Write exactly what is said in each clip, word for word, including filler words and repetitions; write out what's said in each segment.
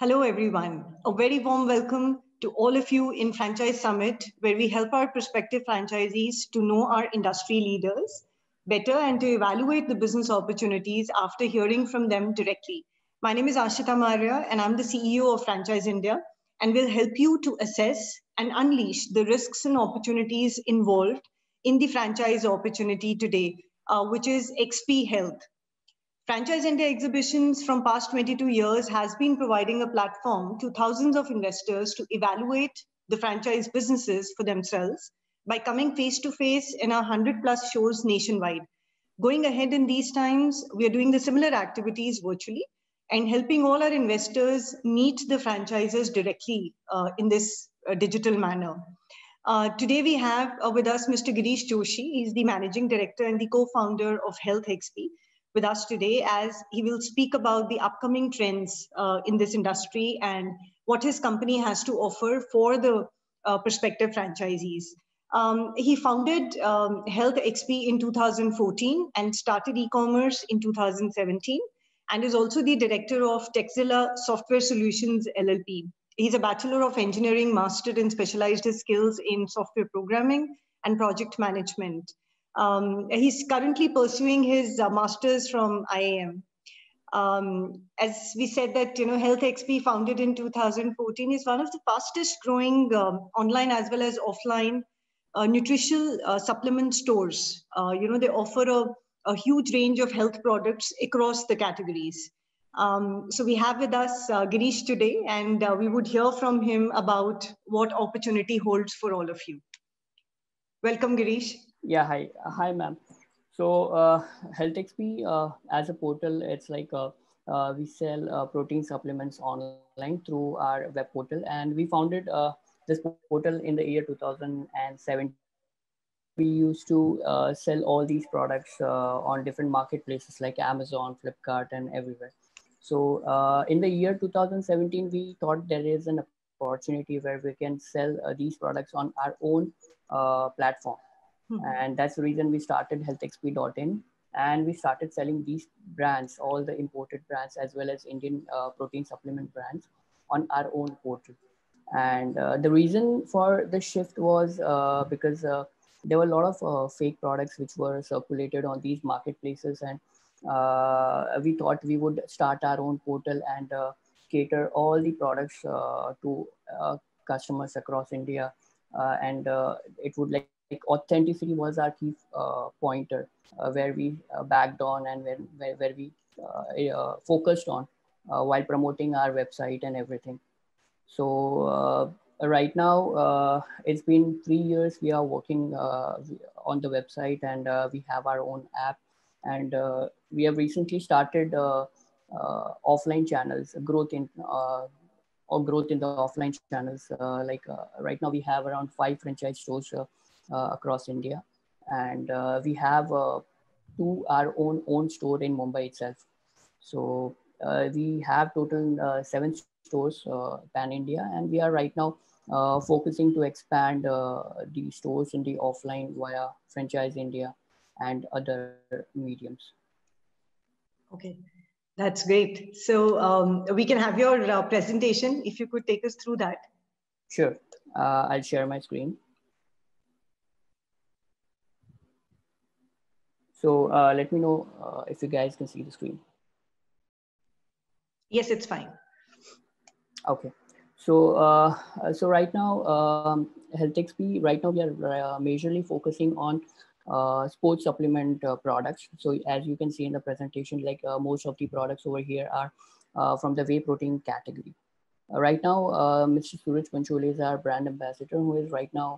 Hello everyone, a very warm welcome to all of you in Franchise Summit, where we help our prospective franchisees to know our industry leaders better and to evaluate the business opportunities after hearing from them directly. My name is Ashita Marya and I'm the C E O of Franchise India, and will help you to assess and unleash the risks and opportunities involved in the franchise opportunity today, uh, which is X P Health. Franchise India exhibitions from past twenty-two years has been providing a platform to thousands of investors to evaluate the franchise businesses for themselves by coming face-to-face in our one hundred plus shows nationwide. Going ahead in these times, we are doing the similar activities virtually and helping all our investors meet the franchises directly uh, in this uh, digital manner. Uh, today we have uh, with us Mister Girish Joshi. He's the Managing Director and the co-founder of HealthXP. With us today, as he will speak about the upcoming trends uh, in this industry and what his company has to offer for the uh, prospective franchisees. Um, he founded um, HealthXP in two thousand fourteen and started e-commerce in two thousand seventeen, and is also the director of Techzilla Software Solutions L L P. He's a Bachelor of Engineering, mastered and specialized his skills in software programming and project management. Um, he's currently pursuing his uh, master's from I I M. Um, as we said that, you know, HealthXP, founded in two thousand fourteen, is one of the fastest growing um, online as well as offline uh, nutritional uh, supplement stores. Uh, you know, they offer a, a huge range of health products across the categories. Um, so we have with us uh, Girish today, and uh, we would hear from him about what opportunity holds for all of you. Welcome, Girish. Yeah, hi, hi, ma'am. So, uh, HealthXP uh, as a portal, it's like uh, uh, we sell uh, protein supplements online through our web portal, and we founded uh, this portal in the year two thousand seven. We used to uh, sell all these products uh, on different marketplaces like Amazon, Flipkart, and everywhere. So, uh, in the year two thousand seventeen, we thought there is an opportunity where we can sell uh, these products on our own uh, platform. Mm-hmm. And that's the reason we started HealthXP dot in, and we started selling these brands, all the imported brands as well as Indian uh, protein supplement brands, on our own portal. And uh, the reason for the shift was uh, because uh, there were a lot of uh, fake products which were circulated on these marketplaces, and uh, we thought we would start our own portal and uh, cater all the products uh, to uh, customers across India, uh, and uh, it would like Like authenticity was our key uh, pointer, uh, where we uh, backed on and where, where, where we uh, uh, focused on uh, while promoting our website and everything. So uh, right now, uh, it's been three years we are working uh, on the website, and uh, we have our own app, and uh, we have recently started uh, uh, offline channels, growth in uh, or growth in the offline channels. Uh, like uh, right now we have around five franchise stores uh, Uh, across India, and uh, we have uh, two our own own store in Mumbai itself. So uh, we have total uh, seven stores uh, pan India, and we are right now uh, focusing to expand uh, the stores in the offline via Franchise India and other mediums. Okay, that's great. So um, we can have your uh, presentation, if you could take us through that. Sure, uh, I'll share my screen. So uh, let me know uh, if you guys can see the screen. Yes, it's fine. Okay. So uh, so right now, um, HealthXP, right now we are uh, majorly focusing on uh, sports supplement uh, products. So as you can see in the presentation, like uh, most of the products over here are uh, from the whey protein category. Uh, right now, uh, Mister Suraj Manchul is our brand ambassador, who is right now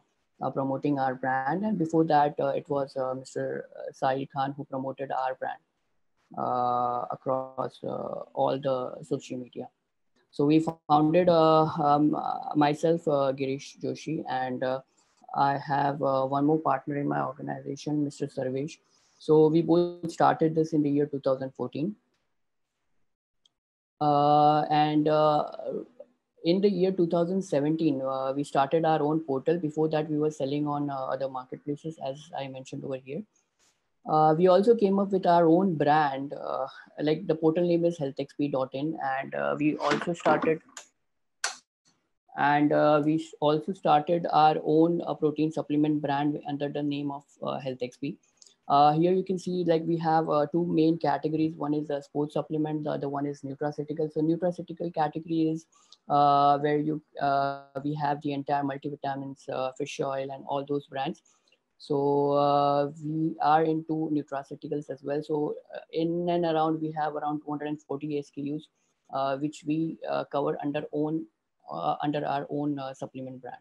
Uh, promoting our brand, and before that uh, it was uh, Mister Sahil Khan who promoted our brand uh, across uh, all the social media. So we founded uh, um, myself, uh, Girish Joshi, and uh, I have uh, one more partner in my organization, Mister Sarvesh. So we both started this in the year two thousand fourteen, uh, and uh, in the year two thousand seventeen, uh, we started our own portal. Before that, we were selling on uh, other marketplaces, as I mentioned over here. Uh, we also came up with our own brand, uh, like the portal name is Health X P dot in, and uh, we also started and uh, we also started our own uh, protein supplement brand under the name of uh, Health X P. Uh, here you can see like we have uh, two main categories. One is a sports supplement, the other one is nutraceutical. So nutraceutical category is uh, where you uh, we have the entire multivitamins, uh, fish oil and all those brands. So uh, we are into nutraceuticals as well. So uh, in and around, we have around two hundred forty S K Us, uh, which we uh, cover under own uh, under our own uh, supplement brand.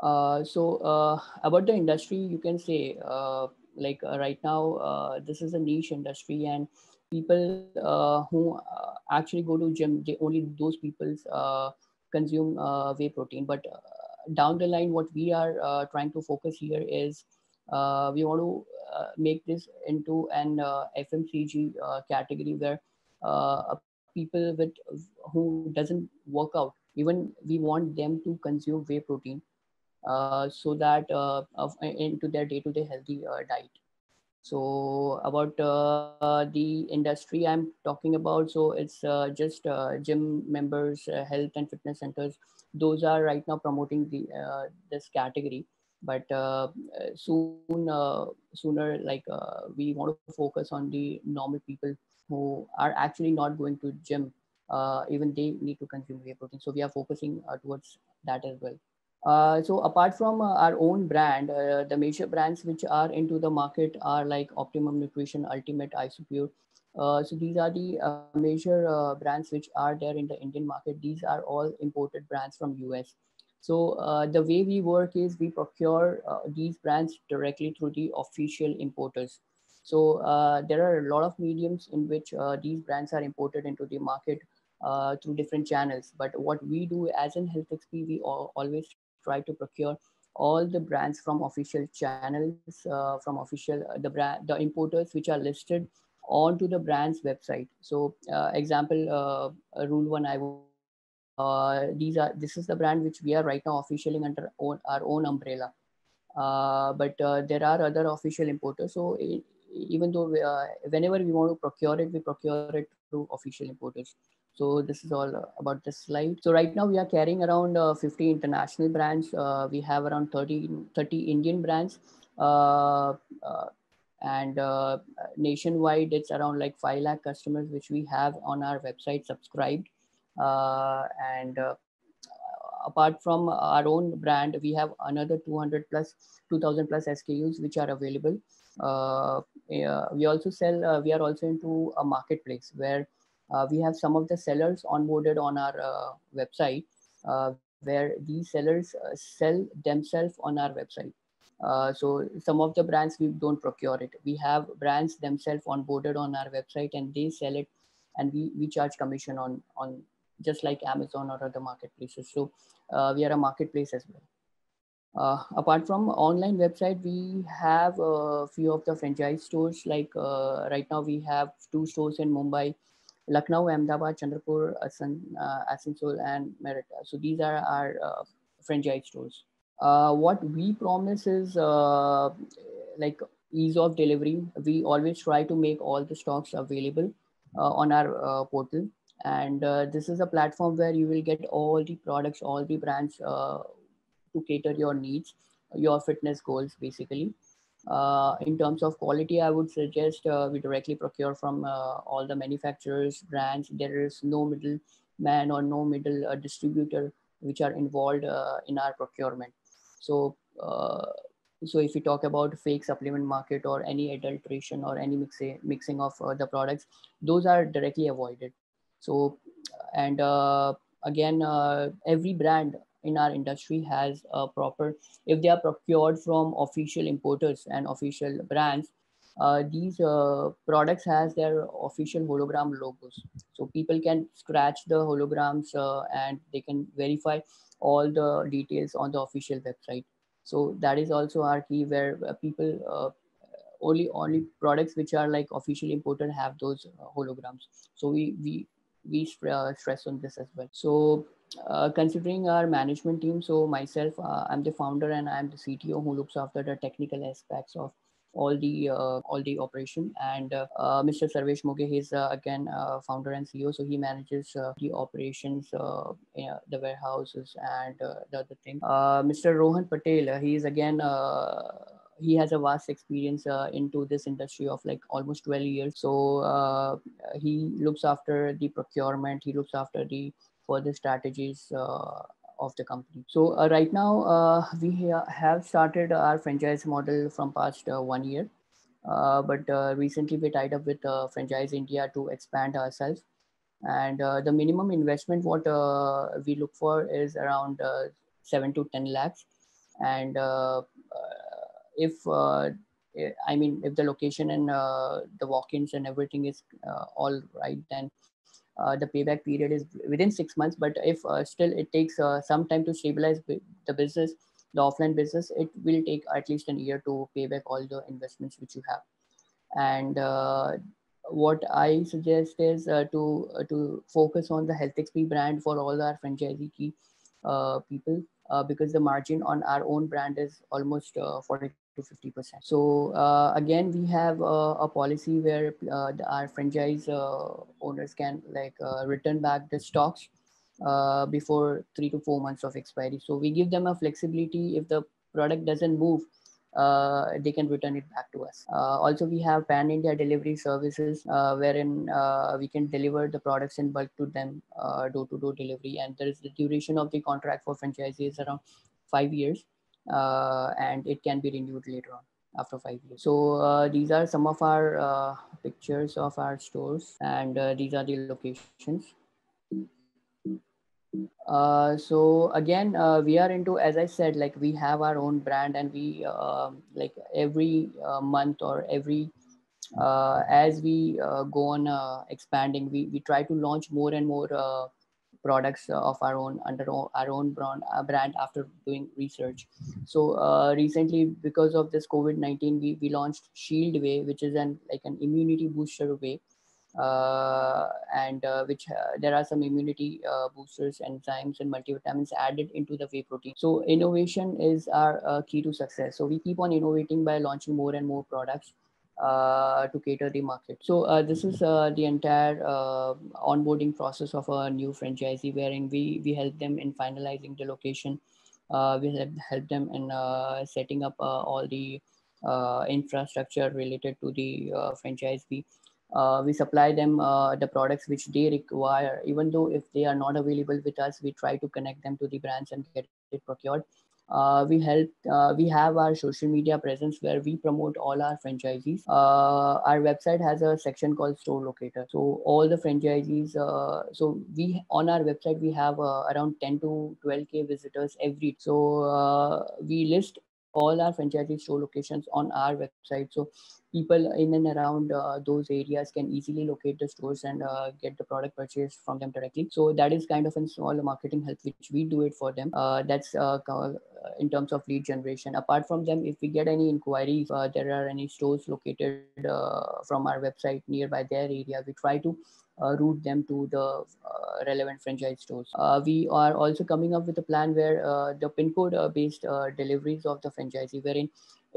Uh, so uh, about the industry, you can say uh, like uh, right now, uh, this is a niche industry, and people uh, who uh, actually go to gym, they only those people uh, consume uh, whey protein, but uh, down the line, what we are uh, trying to focus here is uh, we want to uh, make this into an uh, F M C G uh, category where uh, people with who doesn't work out, even we want them to consume whey protein uh, so that uh, of, into their day-to-day healthy uh, diet. So about uh, the industry I'm talking about, so it's uh, just uh, gym members, uh, health and fitness centers. Those are right now promoting the uh, this category, but uh, soon, uh, sooner, like uh, we want to focus on the normal people who are actually not going to gym. Uh, even they need to consume whey protein, so we are focusing uh, towards that as well. Uh, so apart from uh, our own brand, uh, the major brands which are into the market are like Optimum Nutrition, Ultimate, Isopure. Uh, so these are the uh, major uh, brands which are there in the Indian market. These are all imported brands from U S. So uh, the way we work is we procure uh, these brands directly through the official importers. So uh, there are a lot of mediums in which uh, these brands are imported into the market uh, through different channels. But what we do as in Health X P, we all, always try to procure all the brands from official channels, uh, from official, uh, the brand, the importers which are listed onto the brand's website. So uh, example, uh, rule one, I will, uh, these are, this is the brand which we are right now officially under own, our own umbrella. Uh, but uh, there are other official importers. So it, even though we, uh, whenever we want to procure it, we procure it through official importers. So this is all about this slide. So right now we are carrying around uh, fifty international brands. Uh, we have around thirty, thirty Indian brands. Uh, uh, And uh, nationwide, it's around like five lakh customers, which we have on our website subscribed. Uh, and uh, apart from our own brand, we have another two hundred plus, two thousand plus S K Us, which are available. Uh, yeah, we also sell, uh, we are also into a marketplace where uh, we have some of the sellers onboarded on our uh, website, uh, where these sellers uh, sell themselves on our website. Uh, so some of the brands we don't procure it. We have brands themselves onboarded on our website and they sell it, and we, we charge commission on, on just like Amazon or other marketplaces. So uh, we are a marketplace as well. Uh, apart from online website, we have a few of the franchise stores. Like uh, right now we have two stores in Mumbai, Lucknow, Ahmedabad, Chandrapur, Asan, uh, Asansol and Meerut. So these are our uh, franchise stores. Uh, what we promise is uh, like ease of delivery. We always try to make all the stocks available uh, on our uh, portal. And uh, this is a platform where you will get all the products, all the brands uh, to cater your needs, your fitness goals, basically. Uh, in terms of quality, I would suggest uh, we directly procure from uh, all the manufacturers, brands. There is no middle man or no middle uh, distributor which are involved uh, in our procurement. So, uh, so if you talk about fake supplement market or any adulteration or any mixi mixing of uh, the products, those are directly avoided. So, and uh, again, uh, every brand in our industry has a proper, if they are procured from official importers and official brands, uh, these uh, products has their official hologram logos. So people can scratch the holograms uh, and they can verify all the details on the official website. So that is also our key, where people uh, only only products which are like officially imported have those uh, holograms. So we we we uh, stress on this as well. So uh, considering our management team, so myself, uh, I'm the founder and I'm the C T O who looks after the technical aspects of all the uh, all the operation, and uh, uh, Mister Sarvesh Moge, he's uh, again uh, founder and C E O, so he manages uh, the operations, uh, you know, the warehouses and uh, the other thing. Uh, Mister Rohan Patel, uh, he is again. Uh, He has a vast experience uh, into this industry of like almost twelve years. So uh, he looks after the procurement. He looks after the further strategies uh, of the company. So uh, right now uh, we ha- have started our franchise model from past uh, one year. Uh, but uh, recently we tied up with uh, Franchise India to expand ourselves. And uh, the minimum investment what uh, we look for is around uh, seven to ten lakhs. And uh, uh, If uh, I mean, if the location and uh, the walk-ins and everything is uh, all right, then uh, the payback period is within six months. But if uh, still it takes uh, some time to stabilize the business, the offline business, it will take at least an year to pay back all the investments which you have. And uh, what I suggest is uh, to uh, to focus on the HealthXP brand for all our franchisee key uh, people. Uh, because the margin on our own brand is almost uh, forty to fifty percent. So uh, again, we have uh, a policy where uh, the, our franchise uh, owners can like uh, return back the stocks uh, before three to four months of expiry. So we give them a flexibility. If the product doesn't move, uh, they can return it back to us. Uh, also, we have pan-India delivery services uh, wherein uh, we can deliver the products in bulk to them, uh, door-to-door delivery. And there is the duration of the contract for franchisees around five years, uh, and it can be renewed later on after five years. So uh, these are some of our uh, pictures of our stores, and uh, these are the locations. Uh, so again, uh, we are into, as I said, like we have our own brand, and we uh, like every uh, month or every, uh, as we uh, go on uh, expanding, we, we try to launch more and more uh, products of our own under our own brand, our brand after doing research. So uh, recently, because of this COVID nineteen, we, we launched Shield Way, which is an like an immunity booster way. Uh, and uh, which uh, there are some immunity uh, boosters, enzymes and multivitamins added into the whey protein. So innovation is our uh, key to success. So we keep on innovating by launching more and more products uh, to cater the market. So uh, this is uh, the entire uh, onboarding process of a new franchisee, wherein we, we help them in finalizing the location. Uh, we help, help them in uh, setting up uh, all the uh, infrastructure related to the uh, franchisee. Uh, we supply them uh, the products which they require, even though if they are not available with us, we try to connect them to the brands and get it procured. Uh, we help, uh, we have our social media presence where we promote all our franchisees. Uh, our website has a section called Store Locator. So all the franchisees, uh, so we on our website, we have uh, around ten to twelve K visitors every. So uh, we list all our franchisee store locations on our website. So people in and around uh, those areas can easily locate the stores and uh, get the product purchased from them directly. So that is kind of a small marketing help, which we do it for them. Uh, that's uh, in terms of lead generation. Apart from them, if we get any inquiries, uh, there are any stores located uh, from our website nearby their area, we try to Uh, route them to the uh, relevant franchise stores. Uh, we are also coming up with a plan where uh, the pin code uh, based uh, deliveries of the franchisee, wherein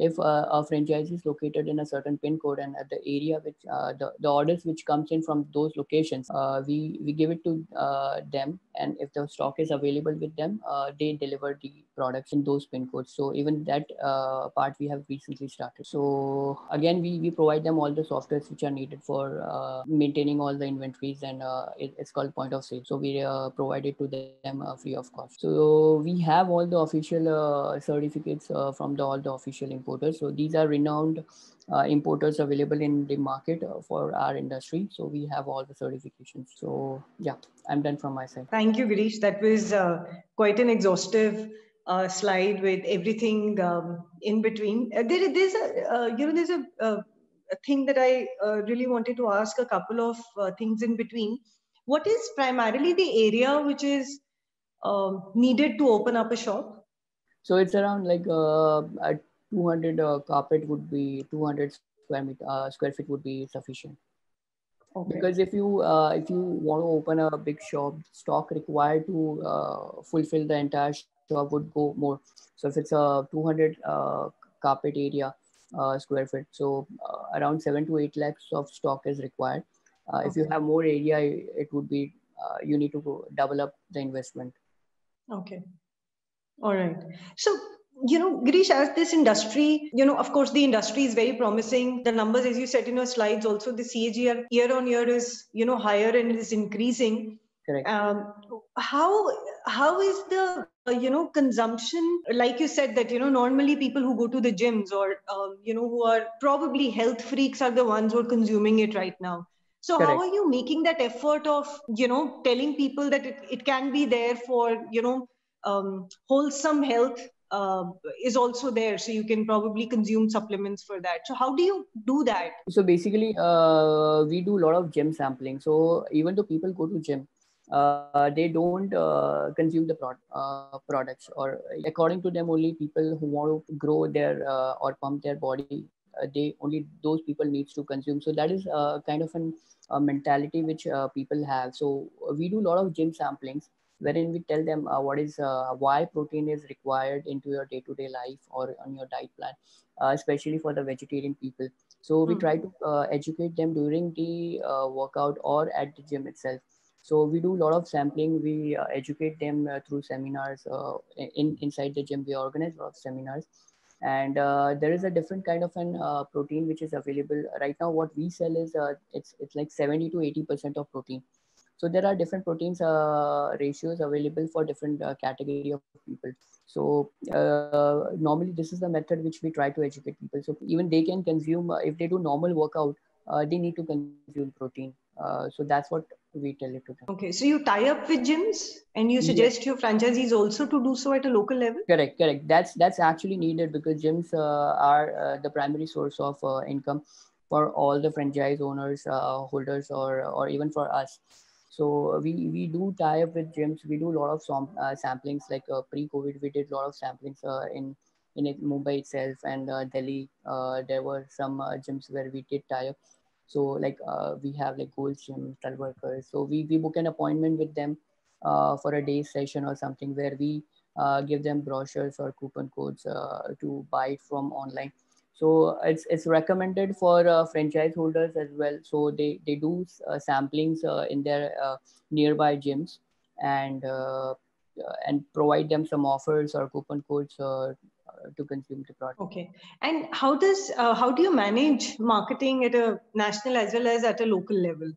if uh, a franchisee is located in a certain pin code and at the area which uh, the, the orders which comes in from those locations, uh, we, we give it to uh, them, and if the stock is available with them, uh, they deliver the products in those pin codes. So even that uh, part we have recently started. So again, we, we provide them all the softwares which are needed for uh, maintaining all the inventory. And uh, it, it's called point of sale. So we uh, provide it to them uh, free of cost. So we have all the official uh, certificates uh, from the, all the official importers. So these are renowned uh, importers available in the market uh, for our industry. So we have all the certifications. So yeah, I'm done from my side. Thank you, Girish. That was uh, quite an exhaustive uh, slide with everything um, in between. Uh, there, there's a, uh, you know, there's a, uh, A thing that I uh, really wanted to ask a couple of uh, things in between. What is primarily the area which is um, needed to open up a shop? So it's around like uh, a two hundred uh, carpet would be two hundred square meter uh, square feet would be sufficient. Okay. Because if you uh, if you want to open a big shop, stock required to uh, fulfill the entire shop would go more. So if it's a two hundred uh, carpet area, uh, square feet. So uh, around seven to eight lakhs of stock is required. Uh, okay. If you have more area, it would be, uh, you need to double up the investment. Okay. All right. So, you know, Girish, as this industry, you know, of course, the industry is very promising. The numbers, as you said in your slides, also the C A G R year on year is, you know, higher and is increasing. Correct. Um, how, how is the, uh, you know, consumption, like you said that, you know, normally people who go to the gyms or, um, you know, who are probably health freaks are the ones who are consuming it right now. So Correct. How are you making that effort of, you know, telling people that it, it can be there for, you know, um, wholesome health uh, is also there. So you can probably consume supplements for that. So how do you do that? So basically, uh, we do a lot of gym sampling. So even though people go to gym, uh, they don't uh, consume the pro uh, products, or according to them, only people who want to grow their uh, or pump their body, they only those people needs to consume. So that is uh, kind of an, a mentality which uh, people have. So we do a lot of gym samplings wherein we tell them uh, what is uh, why protein is required into your day-to-day life or on your diet plan, uh, especially for the vegetarian people. So we mm-hmm. try to uh, educate them during the uh, workout or at the gym itself. So we do a lot of sampling. We uh, educate them uh, through seminars uh, in inside the gym. We organize a lot of seminars. And uh, there is a different kind of an uh, protein which is available right now. What we sell is uh, it's it's like seventy to eighty percent of protein. So there are different proteins uh, ratios available for different uh, category of people. So uh, normally this is the method which we try to educate people. So even they can consume uh, if they do normal workout, uh, they need to consume protein. Uh, so that's what we tell it to them. Okay, so you tie up with gyms and you suggest yes. your franchisees also to do so at a local level? Correct, correct. That's that's actually needed because gyms uh, are uh, the primary source of uh, income for all the franchise owners, uh, holders, or or even for us. So we, we do tie up with gyms. We do a lot of som uh, samplings. Like uh, pre-COVID, we did a lot of samplings uh, in, in Mumbai itself and uh, Delhi. Uh, there were some uh, gyms where we did tie up. So like uh, we have like Gold's Gym, workers. So we, we book an appointment with them uh, for a day session or something where we uh, give them brochures or coupon codes uh, to buy from online. So it's, it's recommended for uh, franchise holders as well. So they, they do uh, samplings uh, in their uh, nearby gyms and, uh, and provide them some offers or coupon codes uh, to consume the product. Okay. And how does uh, how do you manage marketing at a national as well as at a local level?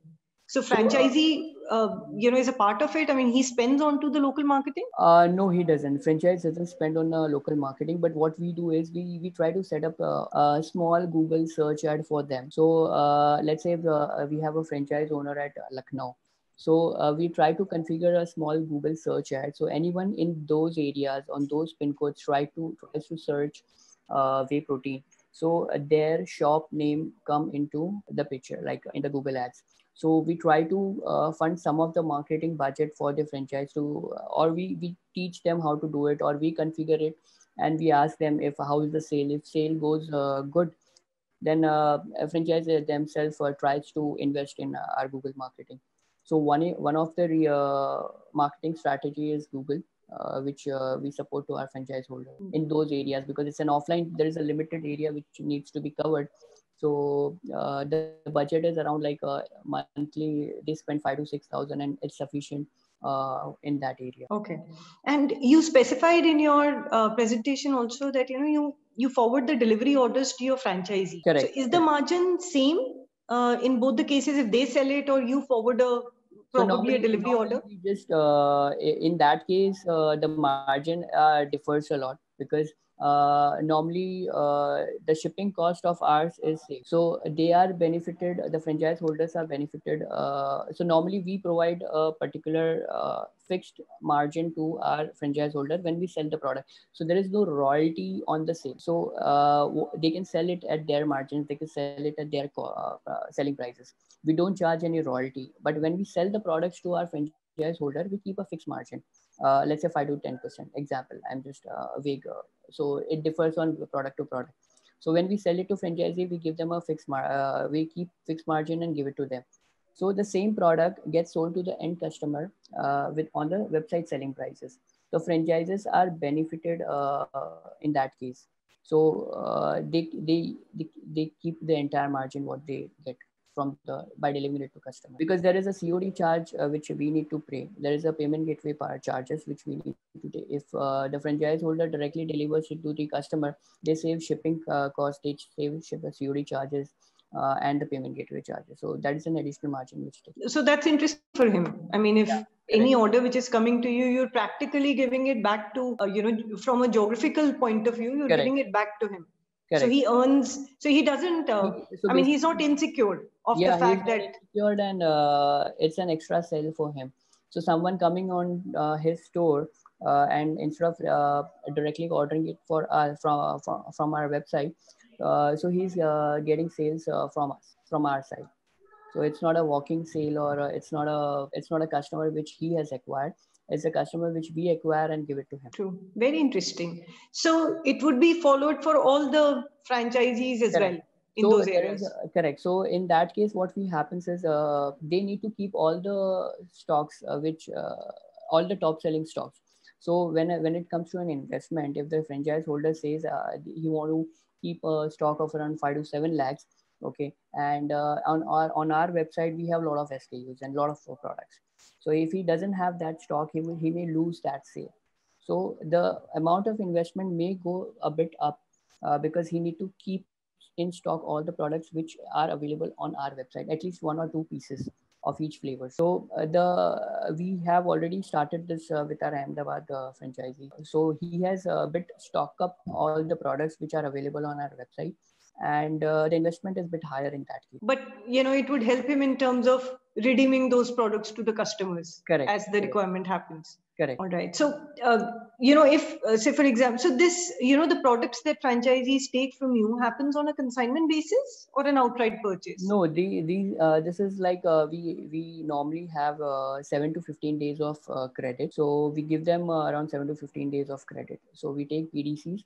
So franchisee, uh, you know, is a part of it. I mean, he spends on to the local marketing? Uh, no, he doesn't. Franchise doesn't spend on uh, local marketing. But what we do is we, we try to set up a, a small Google search ad for them. So uh, let's say uh, we have a franchise owner at Lucknow. So uh, we try to configure a small Google search ad. So anyone in those areas on those pin codes try to tries to search uh, whey protein. So uh, their shop name come into the picture, like in the Google ads. So we try to uh, fund some of the marketing budget for the franchise to, or we, we teach them how to do it, or we configure it and we ask them if how is the sale. If sale goes uh, good, then uh, a franchise themselves uh, tries to invest in uh, our Google marketing. So one, one of the uh, marketing strategy is Google, uh, which uh, we support to our franchise holders in those areas because it's an offline, there is a limited area which needs to be covered. So uh, the budget is around like a monthly, they spend five to six thousand and it's sufficient uh, in that area. Okay. And you specified in your uh, presentation also that, you know, you, you forward the delivery orders to your franchisee. Correct. So is the margin same? Uh, in both the cases, if they sell it or you forward a probably so normally, a delivery order? Just uh, in that case, uh, the margin uh, differs a lot because uh, normally uh, the shipping cost of ours is safe. So they are benefited, the franchise holders are benefited. Uh, so normally we provide a particular uh, fixed margin to our franchise holder when we sell the product. So there is no royalty on the sale. So uh, they can sell it at their margins. They can sell it at their uh, selling prices. We don't charge any royalty. But when we sell the products to our franchise holder, we keep a fixed margin. Uh, let's say five to ten percent. Example, I'm just uh, vague. So it differs on product to product. So when we sell it to franchisee, we give them a fixed mar uh, we keep fixed margin and give it to them. So the same product gets sold to the end customer uh, with on the website selling prices. The franchises are benefited uh, in that case. So uh, they, they they they keep the entire margin what they get from the by delivering it to customer, because there is a C O D charge uh, which we need to pay. There is a payment gateway charges which we need to take. If uh, the franchise holder directly delivers it to the customer, they save shipping uh, cost, they save ship, the C O D charges uh, and the payment gateway charges. So that is an additional margin which takes. So that's interesting for him. I mean, if yeah. any order which is coming to you, you're practically giving it back to uh, you know, from a geographical point of view, you're Correct. giving it back to him. Correct. So he earns, so he doesn't, uh, so I mean, he's not insecure of yeah, the fact he's that. Insecure and uh, it's an extra sale for him. So someone coming on uh, his store uh, and instead of uh, directly ordering it for uh, from, from, from our website, uh, so he's uh, getting sales uh, from us, from our side. So it's not a walking sale, or a, it's not a it's not a customer which he has acquired. It's a customer which we acquire and give it to him. True, very interesting. So it would be followed for all the franchisees as correct. well in so those areas. Is, uh, correct. So in that case, what we happens is uh, they need to keep all the stocks, uh, which uh, all the top selling stocks. So when uh, when it comes to an investment, if the franchise holder says uh, he want to keep a stock of around five to seven lakhs. Okay, and uh, on our on our website we have a lot of S K Us and a lot of products. So if he doesn't have that stock, he will he may lose that sale. So the amount of investment may go a bit up uh, because he need to keep in stock all the products which are available on our website, at least one or two pieces of each flavor. So uh, the uh, we have already started this uh, with our Ahmedabad uh, franchisee. So he has a bit stock up all the products which are available on our website. And uh, the investment is a bit higher in that case. But, you know, it would help him in terms of redeeming those products to the customers Correct. as the Correct. requirement happens. Correct. All right. So, uh, you know, if, uh, say, for example, so this, you know, the products that franchisees take from you happens on a consignment basis or an outright purchase? No, the, the, uh, this is like uh, we, we normally have uh, seven to fifteen days of uh, credit. So we give them uh, around seven to fifteen days of credit. So we take P D Cs.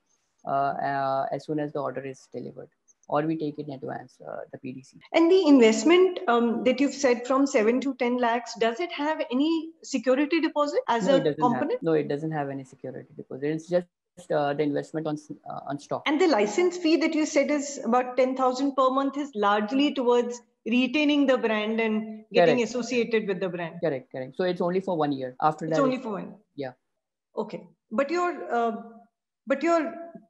Uh, uh, as soon as the order is delivered, or we take it in advance, uh, the P D C. And the investment um, that you've said from seven to ten lakhs, does it have any security deposit as no, a component? Have, no, it doesn't have any security deposit. It's just uh, the investment on, uh, on stock. And the license fee that you said is about ten thousand per month is largely towards retaining the brand and getting correct. associated with the brand. Correct, correct. So it's only for one year. After it's that, only it's only for one. Yeah. Okay. But your... Uh, But your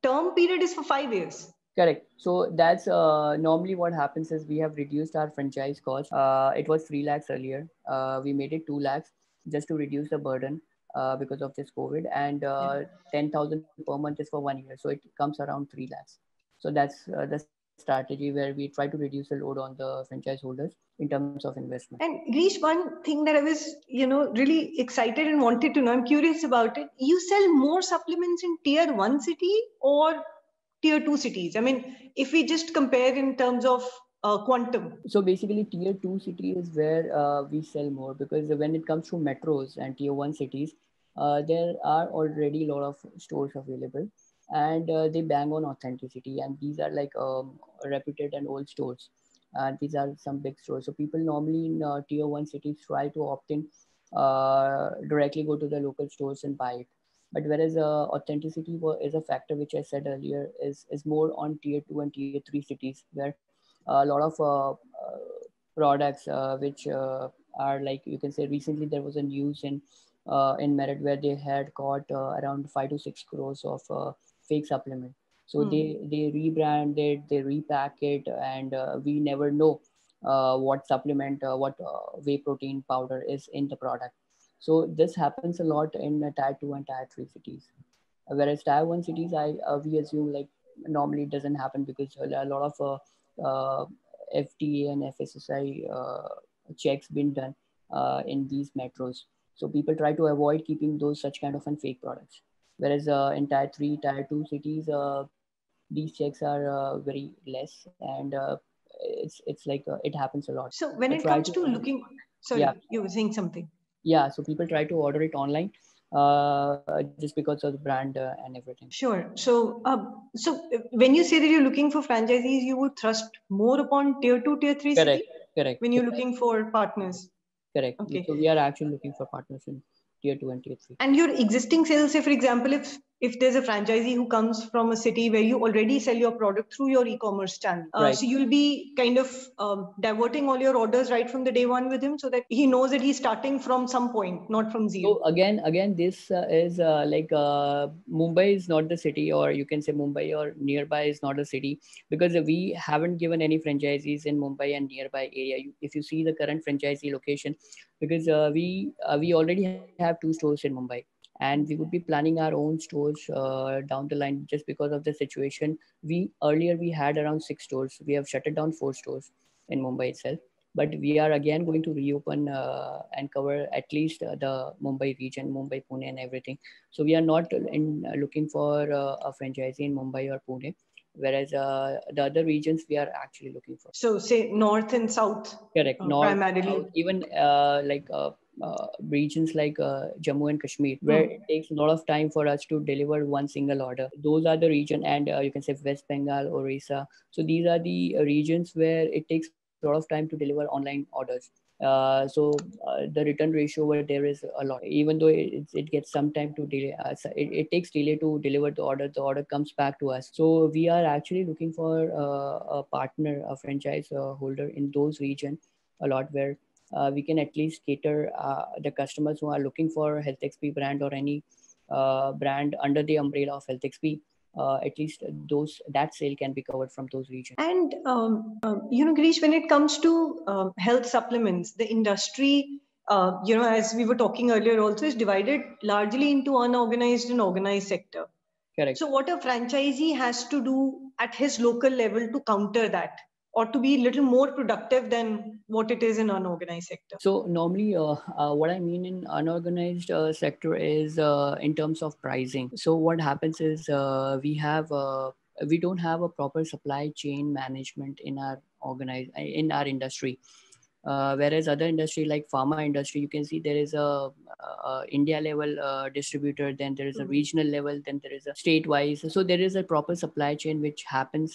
term period is for five years. Correct. So that's uh, normally what happens is we have reduced our franchise cost. Uh, it was three lakhs earlier. Uh, we made it two lakhs just to reduce the burden uh, because of this COVID. And uh, yeah. ten thousand per month is for one year. So it comes around three lakhs. So that's uh, the strategy where we try to reduce the load on the franchise holders in terms of investment. And Girish, one thing that I was, you know, really excited and wanted to know, I'm curious about it. You sell more supplements in tier one city or tier two cities? I mean, if we just compare in terms of uh, quantum. So basically tier two city is where uh, we sell more, because when it comes to metros and tier one cities, uh, there are already a lot of stores available. And uh, they bang on authenticity, and these are like um, reputed and old stores. Uh, these are some big stores. So people normally in uh, tier one cities try to opt in, uh, directly go to the local stores and buy it. But whereas uh, authenticity is a factor, which I said earlier, is, is more on tier two and tier three cities, where a lot of uh, uh, products uh, which uh, are like, you can say, recently there was a news in uh, in Merit where they had caught uh, around five to six crores of uh, fake supplement. So hmm. they, they rebranded, they repack it, and uh, we never know uh, what supplement, uh, what uh, whey protein powder is in the product. So this happens a lot in uh, tier two and tier three cities. Whereas tier one cities, I uh, we assume like normally it doesn't happen, because a lot of uh, uh, F D A and F S S I uh, checks been done uh, in these metros. So people try to avoid keeping those such kind of fake products. Whereas uh, in tier three, tier two cities, uh, these checks are uh, very less, and uh, it's it's like uh, it happens a lot. So when it comes to looking, sorry, yeah. you were saying something. Yeah, so people try to order it online uh, just because of the brand uh, and everything. Sure. So uh, so when you say that you're looking for franchisees, you would thrust more upon tier two, tier three Correct. city? Correct. When you're Correct. looking for partners? Correct. Okay. So we are actually looking for partners in tier two and tier three. And your existing sales, say for example, if if there's a franchisee who comes from a city where you already sell your product through your e-commerce channel, uh, right. so you'll be kind of um, diverting all your orders right from the day one with him, so that he knows that he's starting from some point, not from zero. So again, again, this uh, is uh, like uh, Mumbai is not the city, or you can say Mumbai or nearby is not a city, because we haven't given any franchisees in Mumbai and nearby area. You, if you see the current franchisee location, because uh, we uh, we already have two stores in Mumbai. And we would be planning our own stores uh, down the line, just because of the situation. We earlier we had around six stores. We have shut it down four stores in Mumbai itself. But we are again going to reopen uh, and cover at least uh, the Mumbai region, Mumbai, Pune, and everything. So we are not in uh, looking for uh, a franchisee in Mumbai or Pune, whereas uh, the other regions we are actually looking for. So say north and south. Correct. Uh, north, primarily. South, even uh, like. Uh, Uh, regions like uh, Jammu and Kashmir, where mm. it takes a lot of time for us to deliver one single order. Those are the region, and uh, you can say West Bengal, Orissa. So these are the regions where it takes a lot of time to deliver online orders. Uh, so uh, the return ratio where there is a lot, even though it, it gets some time to delay, uh, it, it takes delay to deliver the order, the order comes back to us. So we are actually looking for uh, a partner, a franchise uh, holder in those regions a lot, where Uh, we can at least cater uh, the customers who are looking for Health X P brand or any uh, brand under the umbrella of Health X P. Uh, at least those that sale can be covered from those regions. And um, uh, you know, Girish, when it comes to uh, health supplements, the industry, uh, you know, as we were talking earlier, also is divided largely into unorganized and organized sector. Correct. So what a franchisee has to do at his local level to counter that, or to be a little more productive than what it is in unorganized sector? So normally uh, uh, what I mean in unorganized uh, sector is uh, in terms of pricing. So what happens is uh, we have, uh, we don't have a proper supply chain management in our organized, in our industry. Uh, whereas other industry like pharma industry, you can see there is a, a India level uh, distributor, then there is a mm-hmm. regional level, then there is a state-wise. So there is a proper supply chain which happens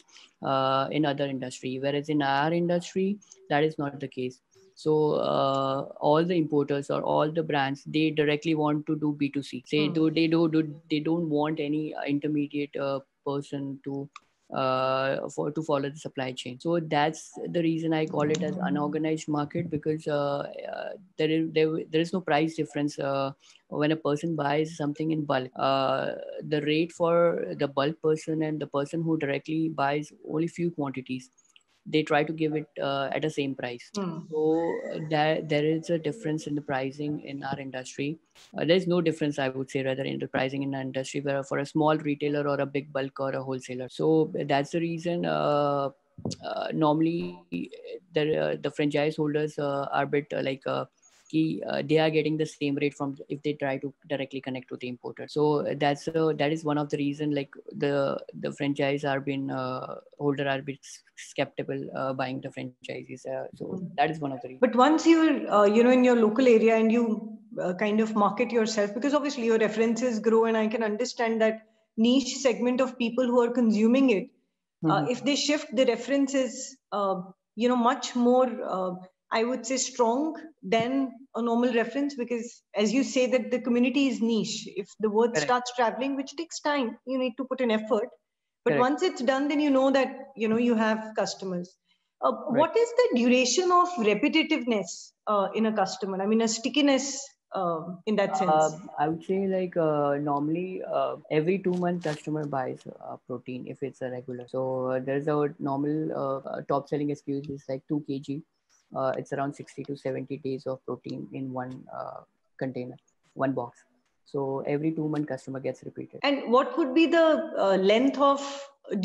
uh, in other industry, whereas in our industry, that is not the case. So uh, all the importers or all the brands, they directly want to do B two C. They, mm-hmm. do, they, do, do, they don't want any intermediate uh, person to... Uh, for to follow the supply chain. So that's the reason I call it as unorganized market, because uh, uh, there is there, there is no price difference uh, when a person buys something in bulk. Uh, the rate for the bulk person and the person who directly buys only few quantities, they try to give it uh, at the same price. Mm. So there, there is a difference in the pricing in our industry. Uh, there is no difference, I would say, rather in the pricing in our industry where for a small retailer or a big bulk or a wholesaler. So that's the reason uh, uh, normally the, uh, the franchise holders uh, are a bit uh, like uh, key, uh, they are getting the same rate from if they try to directly connect to the importer. So that's uh, that is one of the reason like the the franchise are been uh, holder are a bit skeptical uh, buying the franchises. Uh, so that is one of the reasons. But once you're, uh, you know, in your local area and you uh, kind of market yourself, because obviously your references grow, and I can understand that niche segment of people who are consuming it, mm-hmm. uh, if they shift the references, uh, you know, much more, uh, I would say, strong than a normal reference, because as you say that the community is niche. If the word Correct. Starts traveling, which takes time, you need to put in effort. But Correct. Once it's done, then you know that, you know, you have customers. Uh, right. What is the duration of repetitiveness uh, in a customer? I mean, a stickiness uh, in that sense. Uh, I would say like uh, normally uh, every two months customer buys uh, protein if it's a regular. So uh, there's a normal uh, top selling S K Us is like two kilograms. Uh, it's around sixty to seventy days of protein in one uh, container, one box. So every two month customer gets repeated. And what would be the uh, length of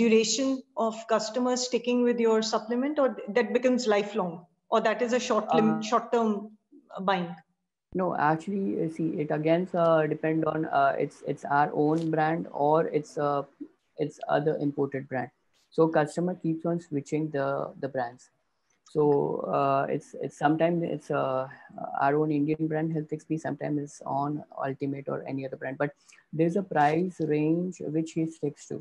duration of customers sticking with your supplement, or that becomes lifelong, or that is a short lim- uh, short term buying? No, actually, see, it again uh, depend on uh, it's it's our own brand or it's uh, it's other imported brand. So customer keeps on switching the the brands. So uh, it's it's sometimes it's uh, our own Indian brand HealthXP, sometimes it's on Ultimate or any other brand, but there's a price range which he sticks to.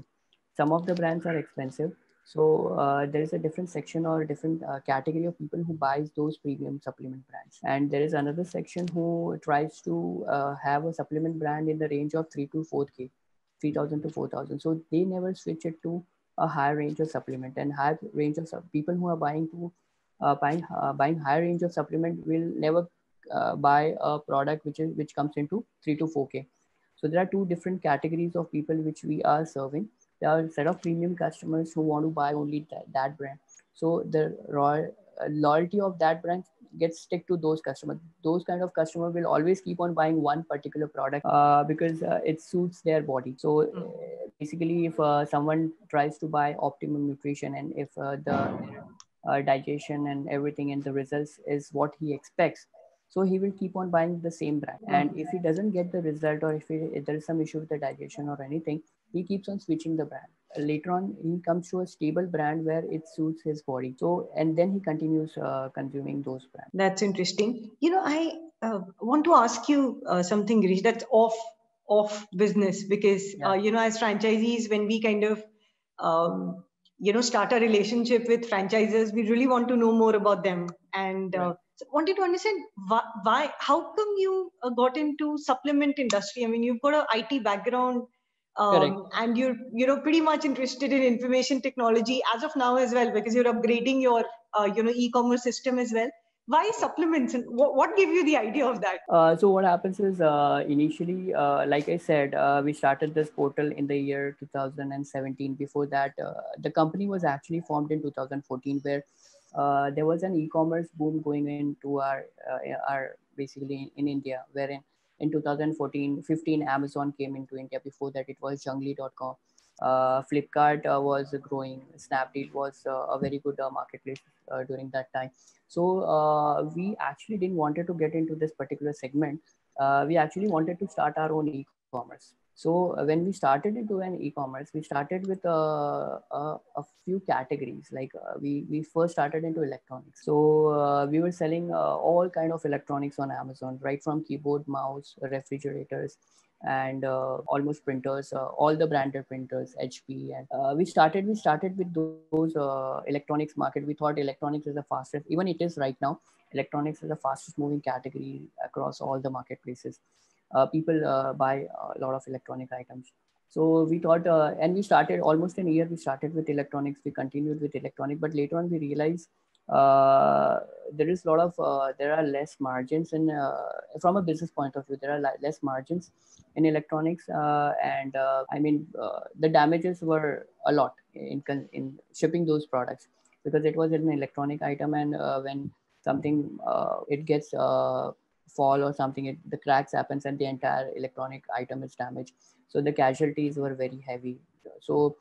Some of the brands are expensive, so uh, there is a different section or a different uh, category of people who buys those premium supplement brands, and there is another section who tries to uh, have a supplement brand in the range of three to four K. three thousand to four thousand. So they never switch it to a higher range of supplement, and higher range of people who are buying to uh, buying uh, buying higher range of supplement will never uh, buy a product which is which comes into three to four K. So there are two different categories of people which we are serving. There are a set of premium customers who want to buy only that, that brand. So the royal, uh, loyalty of that brand gets stick to those customers. Those kind of customer will always keep on buying one particular product uh, because uh, it suits their body. So uh, basically, if uh, someone tries to buy Optimum Nutrition, and if uh, the uh, digestion and everything and the results is what he expects, so he will keep on buying the same brand. And if he doesn't get the result, or if, he, if there is some issue with the digestion or anything, he keeps on switching the brand. Later on, he comes to a stable brand where it suits his body. So, and then he continues uh, consuming those brands. That's interesting. You know, I uh, want to ask you uh, something, Girish, that's off, off business, because, yeah. uh, you know, as franchisees, when we kind of, um, you know, start a relationship with franchisers, we really want to know more about them. And uh, right. so wanted to understand why, why, how come you got into supplement industry? I mean, you've got an I T background. Um, and you're, you know, pretty much interested in information technology as of now as well, because you're upgrading your, uh, you know, e-commerce system as well. Why supplements, and what, what gave you the idea of that? Uh, so what happens is, uh, initially, uh, like I said, uh, we started this portal in the year two thousand seventeen. Before that, uh, the company was actually formed in two thousand fourteen, where uh, there was an e-commerce boom going into our, uh, our basically in India, wherein in two thousand fourteen fifteen, Amazon came into India. Before that, it was Junglee dot com. Uh, Flipkart uh, was growing. Snapdeal was uh, a very good uh, marketplace uh, during that time. So uh, we actually didn't wanted to get into this particular segment. Uh, we actually wanted to start our own e-commerce. So uh, when we started into an e-commerce, we started with uh, uh, a few categories. Like uh, we, we first started into electronics. So uh, we were selling uh, all kind of electronics on Amazon, right from keyboard, mouse, refrigerators, and uh, almost printers, uh, all the branded printers, H P. And uh, we started, we started with those uh, electronics market. We thought electronics is the fastest, even it is right now. Electronics is the fastest moving category across all the marketplaces. Uh, people uh, buy a lot of electronic items. So we thought, uh, and we started almost in a year, we started with electronics, we continued with electronic, but later on we realized uh, there is a lot of, uh, there are less margins in, uh, from a business point of view, there are less margins in electronics. Uh, and uh, I mean, uh, the damages were a lot in, in shipping those products, because it was an electronic item, and uh, when something, uh, it gets, uh, fall or something, it, the cracks happens and the entire electronic item is damaged. So the casualties were very heavy. So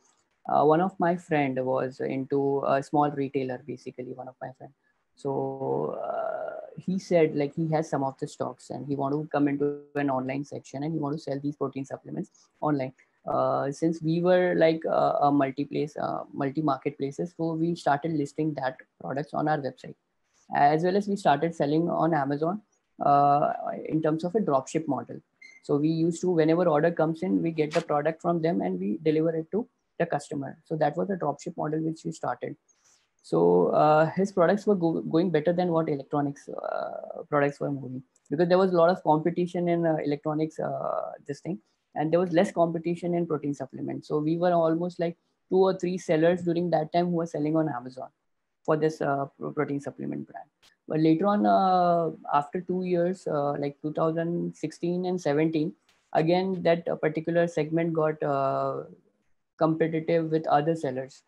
uh, one of my friend was into a small retailer, basically one of my friend. So uh, he said, like, he has some of the stocks and he want to come into an online section and he want to sell these protein supplements online. Uh, since we were like uh, a multi-place, uh, multi-marketplaces, so we started listing that products on our website, as well as we started selling on Amazon. Uh, in terms of a dropship model. So we used to, whenever order comes in, we get the product from them and we deliver it to the customer. So that was a dropship model which we started. So uh, his products were go going better than what electronics uh, products were moving, because there was a lot of competition in uh, electronics, uh, this thing, and there was less competition in protein supplements. So we were almost like two or three sellers during that time who were selling on Amazon for this uh, protein supplement brand. But later on, uh, after two years, uh, like two thousand sixteen and seventeen, again, that uh, particular segment got uh, competitive with other sellers.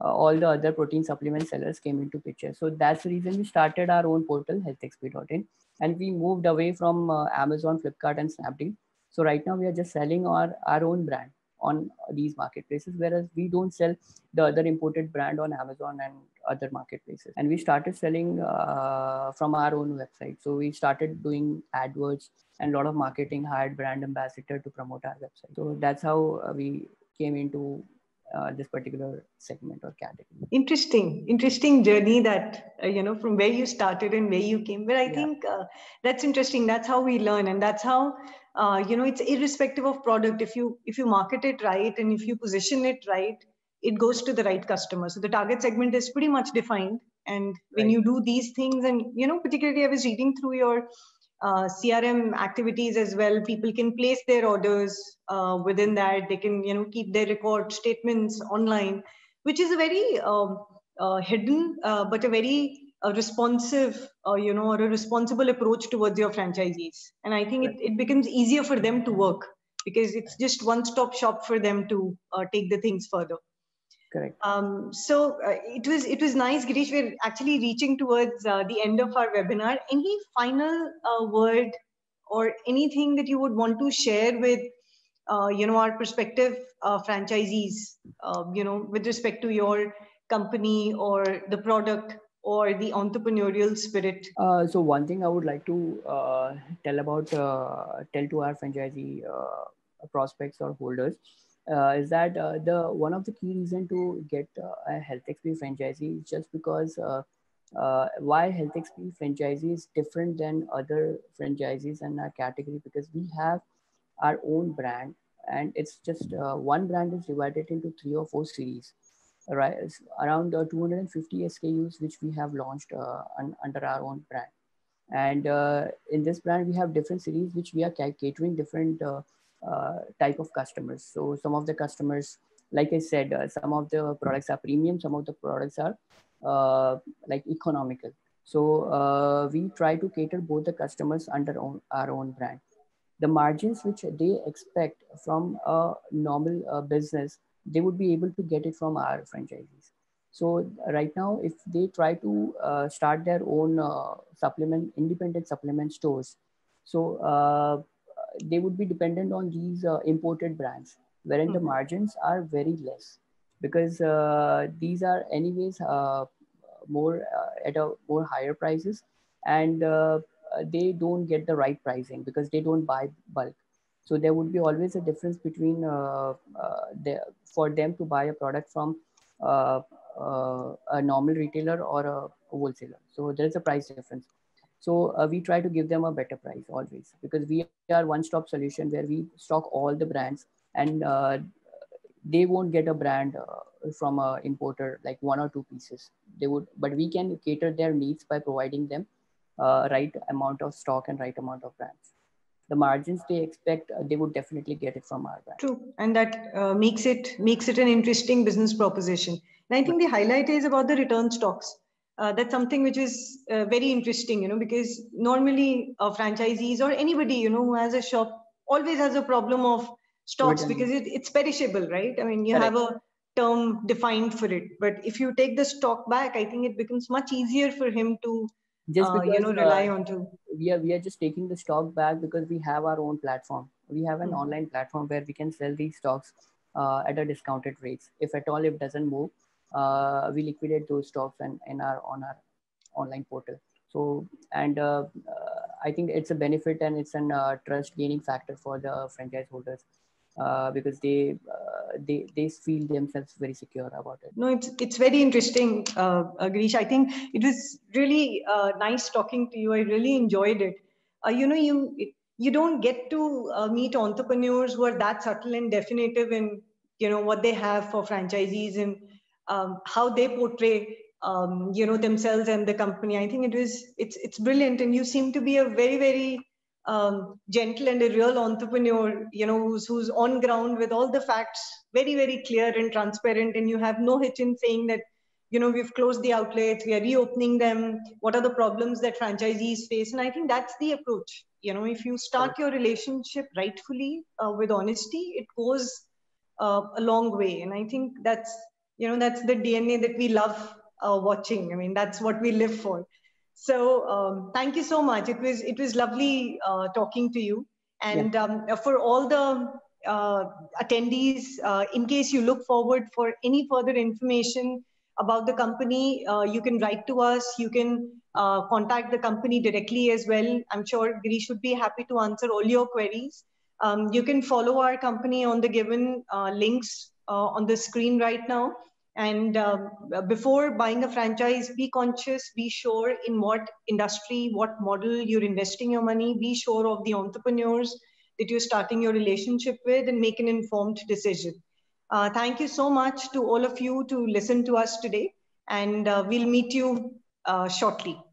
Uh, all the other protein supplement sellers came into picture. So that's the reason we started our own portal, Health X P dot in, and we moved away from uh, Amazon, Flipkart, and Snapdeal. So right now, we are just selling our, our own brand on these marketplaces, whereas we don't sell the other imported brand on Amazon and other marketplaces. And we started selling uh, from our own website. So we started doing AdWords and a lot of marketing, hired brand ambassador to promote our website. So that's how we came into uh, this particular segment or category. Interesting, interesting journey that, uh, you know, from where you started and where you came. But I yeah. think uh, that's interesting. That's how we learn, and that's how Uh, you know, it's irrespective of product. If you if you market it right and if you position it right, it goes to the right customer. So the target segment is pretty much defined. And when right. you do these things, and you know, particularly I was reading through your uh, C R M activities as well. People can place their orders uh, within that. They can, you know, keep their record statements online, which is a very uh, uh, hidden, uh, but a very a responsive, uh, you know, or a responsible approach towards your franchisees. And I think it, it becomes easier for them to work because it's just one-stop shop for them to uh, take the things further. Correct. Um, so uh, it was it was nice, Girish. We're actually reaching towards uh, the end of our webinar. Any final uh, word or anything that you would want to share with, uh, you know, our prospective uh, franchisees, uh, you know, with respect to your company or the product or the entrepreneurial spirit? Uh, so one thing I would like to uh, tell about, uh, tell to our franchisee uh, prospects or holders uh, is that uh, the one of the key reason to get uh, a HealthXP franchisee is just because uh, uh, why HealthXP franchisee is different than other franchisees in our category, because we have our own brand and it's just uh, one brand is divided into three or four series. Right, around uh, two hundred fifty S K Us which we have launched uh, un under our own brand, and uh, in this brand we have different series which we are catering different uh, uh, type of customers. So some of the customers, like I said, uh, some of the products are premium, some of the products are uh, like economical. So uh, we try to cater both the customers under own, our own brand. The margins which they expect from a normal uh, business, they would be able to get it from our franchisees. So right now, if they try to uh, start their own uh, supplement, independent supplement stores, so uh, they would be dependent on these uh, imported brands, wherein mm-hmm. the margins are very less, because uh, these are anyways uh, more uh, at a more higher prices, and uh, they don't get the right pricing because they don't buy bulk. So there would be always a difference between uh, uh, the, for them to buy a product from uh, uh, a normal retailer or a wholesaler. So there's a price difference. So uh, we try to give them a better price always, because we are one-stop solution where we stock all the brands, and uh, they won't get a brand uh, from an importer, like one or two pieces. They would, but we can cater their needs by providing them uh, right amount of stock and right amount of brands. The margins they expect, uh, they would definitely get it from our brand. True, and that uh, makes it makes it an interesting business proposition. And I think the highlight is about the return stocks. Uh, that's something which is uh, very interesting, you know, because normally uh, franchisees or anybody, you know, who has a shop always has a problem of stocks because it, it's perishable, right? I mean, you Correct. have a term defined for it, but if you take the stock back, I think it becomes much easier for him to just because, uh, you know, rely uh, on to. We are, we are just taking the stock back because we have our own platform. We have an mm-hmm. online platform where we can sell these stocks uh, at a discounted rates. If at all it doesn't move, uh, we liquidate those stocks and, and are on our online portal. So, and uh, uh, I think it's a benefit and it's an uh, trust gaining factor for the franchise holders uh, because they, uh, they, they feel themselves very secure about it. No, it's, it's very interesting, uh, Girish. I think it was really uh, nice talking to you. I really enjoyed it. Uh, you know, you, you don't get to uh, meet entrepreneurs who are that subtle and definitive in, you know, what they have for franchisees and um, how they portray, um, you know, themselves and the company. I think it was, it's, it's brilliant. And you seem to be a very, very Um, gentle and a real entrepreneur, you know, who's, who's on ground with all the facts, very, very clear and transparent. And you have no hitch in saying that, you know, we've closed the outlets, we are reopening them. What are the problems that franchisees face? And I think that's the approach. You know, if you start your relationship rightfully uh, with honesty, it goes uh, a long way. And I think that's, you know, that's the D N A that we love uh, watching. I mean, that's what we live for. So um, thank you so much. It was it was lovely uh, talking to you. And yeah. um, for all the uh, attendees, uh, in case you look forward for any further information about the company, uh, you can write to us. You can uh, contact the company directly as well. I'm sure Girish would be happy to answer all your queries. Um, you can follow our company on the given uh, links uh, on the screen right now. And um, before buying a franchise, be conscious, be sure in what industry, what model you're investing your money, be sure of the entrepreneurs that you're starting your relationship with, and make an informed decision. Uh, thank you so much to all of you to listen to us today, and uh, we'll meet you uh, shortly.